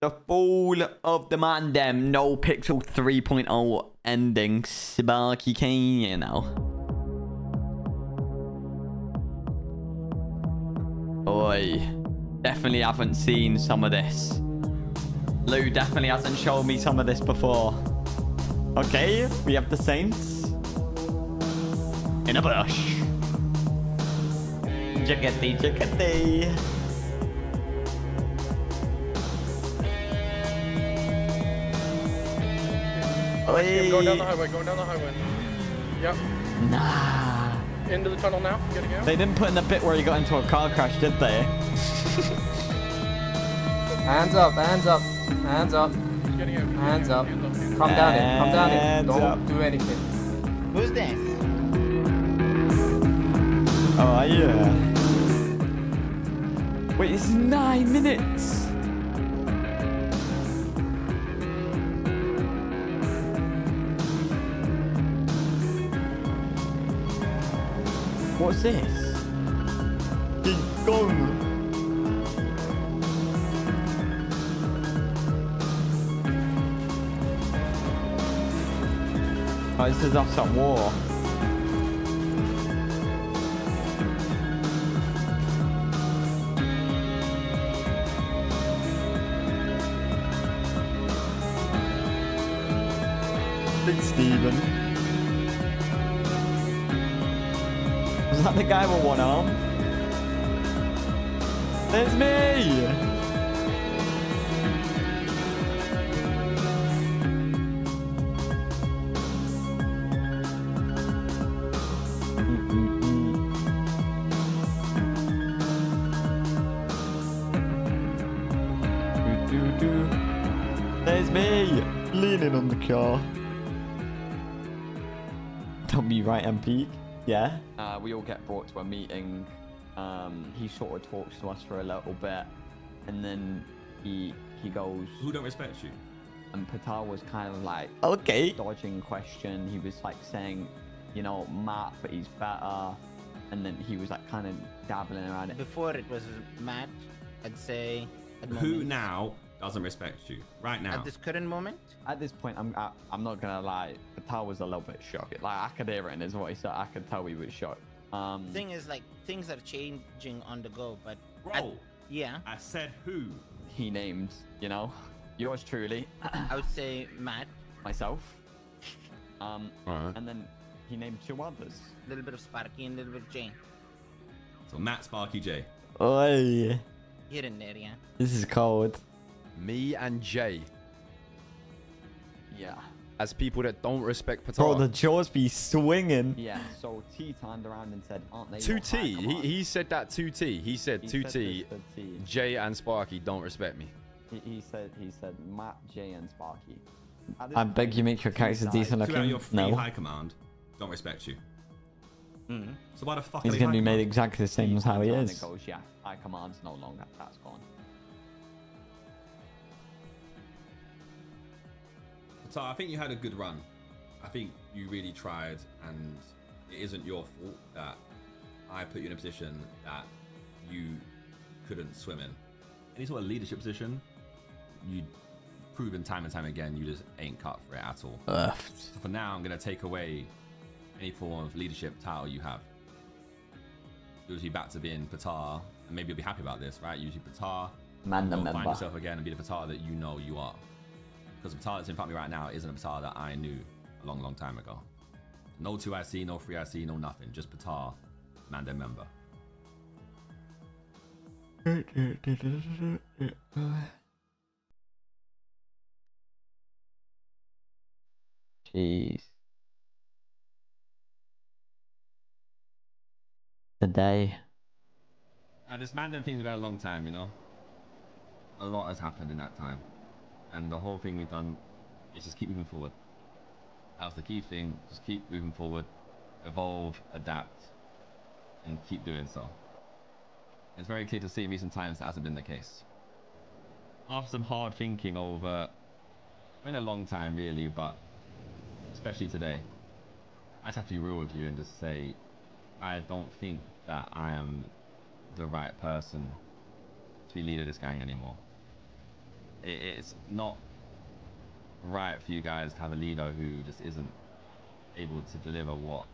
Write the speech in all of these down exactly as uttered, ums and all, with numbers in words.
The fall of the Mandem, No Pixel three point oh ending, Sabaki Kane, you know. Oi, definitely haven't seen some of this. Louu definitely hasn't shown me some of this before. Okay, we have the Saints in a bush. Jiggity, jiggity. I see him going down the highway, going down the highway. Yep. Nah. Into the tunnel now. Get it, go. They didn't put in the bit where he got into a car crash, did they? Hands up, hands up, hands up, hands up. Calm down here, calm down here. Don't up. do anything. Who's this? Oh, yeah. Wait, it's nine minutes. What's this? Keep going. Oh, this is off some war. Big Steven. Is that the guy with one arm? There's me! There's me! Leaning on the car. Tell me right, M P. Yeah. Uh, we all get brought to a meeting. Um, he sort of talks to us for a little bit, and then he he goes. Who don't respect you? And Patar was kind of like okay, dodging question. He was like saying, you know, Matt, but he's better. And then he was like kind of dabbling around it. Before it was Matt, I'd say. At Who moment. now doesn't respect you right now? At this current moment. At this point, I'm I, I'm not gonna lie. Patar was a little bit shocked. Like I could hear it in his voice, so I could tell he was shocked. Um, thing is, like things are changing on the go, but bro, I, yeah. I said who? He named, you know, yours truly. I would say Matt. Myself. Um, right. And then he named two others. A little bit of Sparky and a little bit of Jane. So Matt, Sparky, Jay. Oi. Here and there, yeah. This is cold. Me and Jay. Yeah. As people that don't respect Patar. Bro, the jaws be swinging. Yeah, so T turned around and said, aren't they? two T. He, he said that two T. He said two T. Jay and Sparky don't respect me. He, he said he said Matt, Jay, and Sparky. I beg you make your character decent looking. Two out of your free no. high command don't respect you. Mm. So why the fuck He's going to be made exactly the same as how he is. Goes, yeah, high command's no longer. That's gone. So I think you had a good run. I think you really tried, and it isn't your fault that I put you in a position that you couldn't swim in. Any sort of leadership position, you've proven time and time again you just ain't cut for it at all. Ugh. So for now, I'm going to take away any form of leadership title you have. You'll be back to being Patar, and maybe you'll be happy about this, right? You'll be Patar, Man you'll find yourself again and be the Patar that you know you are. Because the Patar that's in front of me right now isn't a Patar that I knew a long, long time ago. No two I C, no three I C, no nothing. Just Patar, Mandem member. Jeez. The day. Uh, this Mandem thing's been a long time, you know. A lot has happened in that time. And the whole thing we've done is just keep moving forward. That's the key thing. Just keep moving forward, evolve, adapt, and keep doing so. It's very clear to see in recent times that hasn't been the case. After some hard thinking over, it's been a long time really, but especially today, I just have to be real with you and just say, I don't think that I am the right person to be leader of this gang anymore. it, it's not right for you guys to have a leader who just isn't able to deliver what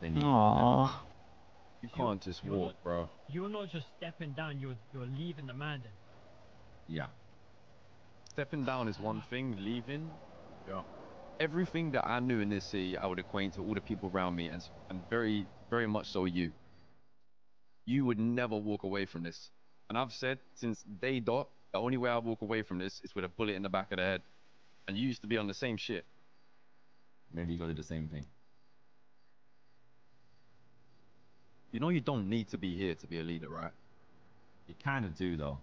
they need. Aww. You can't just you're walk, not, bro. You're not just stepping down, you're, you're leaving the Mandem. Yeah. Stepping down is one thing, leaving. Yeah. Everything that I knew in this city, I would acquaint to all the people around me, and, and very, very much so you. You would never walk away from this. And I've said, since day dot, the only way I walk away from this is with a bullet in the back of the head. And you used to be on the same shit. Maybe you got to do the same thing. You know you don't need to be here to be a leader, right? You kind of do, though.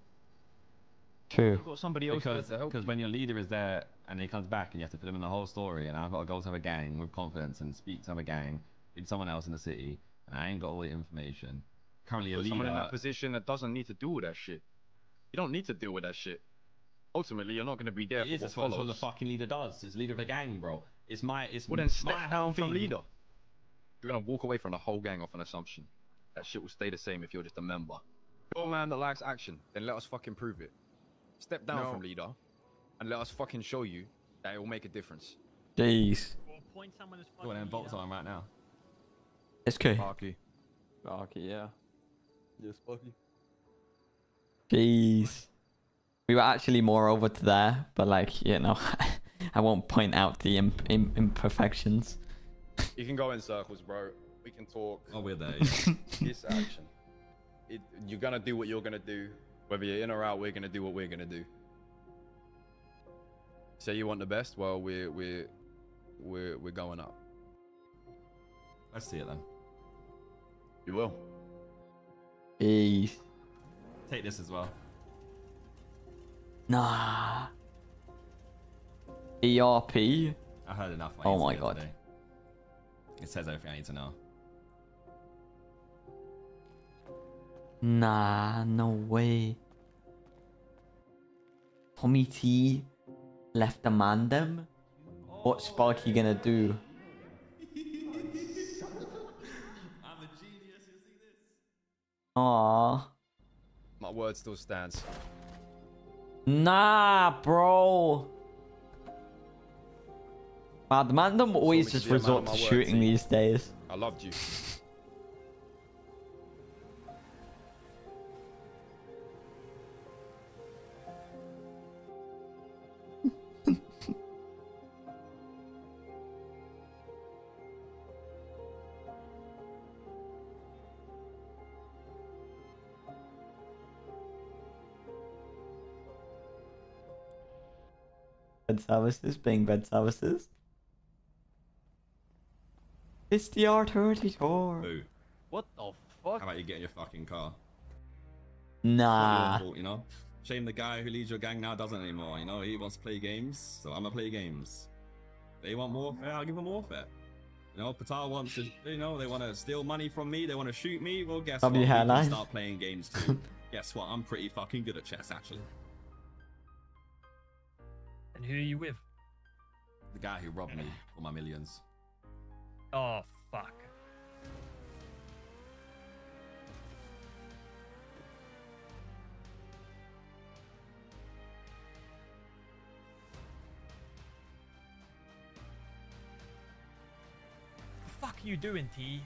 True. You've got somebody else because, to help because you. When your leader is there and he comes back and you have to fill him in the whole story, and I've got to go to have a gang with confidence and speak to have a gang with someone else in the city, and I ain't got all the information. Currently a leader... someone in that position that doesn't need to deal with that shit. You don't need to deal with that shit. Ultimately, you're not going to be there it for is, what follows. That's what the fucking leader does. It's leader of a gang, bro. It's my... It's well, then step down from leader. You're going to walk away from the whole gang off an assumption. That shit will stay the same if you're just a member. You're a man that likes action, then let us fucking prove it. Step down no. from leader, and let us fucking show you that it will make a difference. Jeez. We'll point someone as fucking leader. Bolts on right now. It's okay. Arky. Arky, yeah. Yes, Bucky. Jeez. We were actually more over to there, but like, you know, I won't point out the imp imp imperfections. You can go in circles, bro. We can talk. Oh, we're there. It's action. It, you're gonna do what you're gonna do. Whether you're in or out, we're gonna do what we're gonna do. Say you want the best, well, we're we're we're we're going up. Let's see it then. You will. Hey. Take this as well. Nah. E R P. I heard enough. I oh my god. Today. It says everything I need to know. Nah, no way. Tommy T left the Mandem. What's Sparky gonna do? Aww. My word still stands. Nah, bro. Wow, the Mandem always just resort to shooting these days. I loved you. Bed services, being bed services. It's the R thirty-four. Boo. What the fuck? How about you get in your fucking car? Nah. Fault, you know? Shame the guy who leads your gang now doesn't anymore, you know? He wants to play games, so I'ma play games. They want warfare, I'll give them warfare. You know, Patar wants to, you know, they want to steal money from me, they want to shoot me, well guess what? We can start playing games too. Guess what? I'm pretty fucking good at chess, actually. And who are you with? The guy who robbed me for my millions. Oh, fuck. The fuck are you doing, T?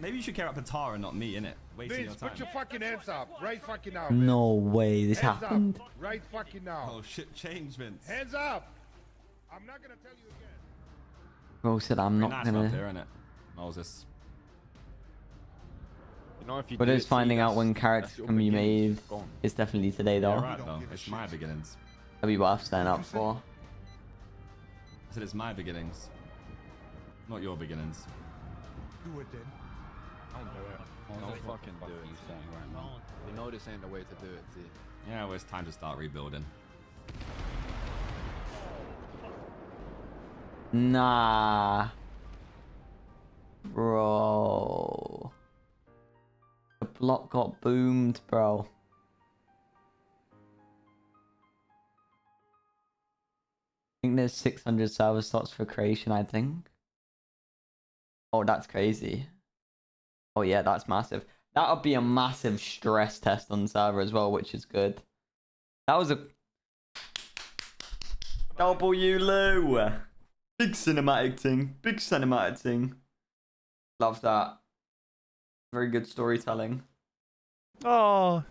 Maybe you should care about Patar and not me, innit? Wasting your time. Put your fucking hands up, right fucking now. Vince. No way, this hands happened. Up, right fucking now. Oh shit, change, Vince. Hands up! I'm not gonna tell you again. Bro said I'm not nice gonna. There, innit? Moses. You know, if you but it's finding out when characters can be made. It's definitely today, though. Yeah, right, though. It's my beginnings. That'd be worth standing up for. I said it's my beginnings, not your beginnings. Do it then. Don't do it. Don't, don't fucking do it. You saying right now. You know this ain't the way to do it, T. Yeah, well, it's time to start rebuilding. Nah. Bro. The block got boomed, bro. I think there's six hundred server slots for creation, I think. Oh, that's crazy. Oh yeah, that's massive. That'll be a massive stress test on server as well, which is good. That was a W Louu. Big cinematic thing. Big cinematic thing. Love that. Very good storytelling. Oh.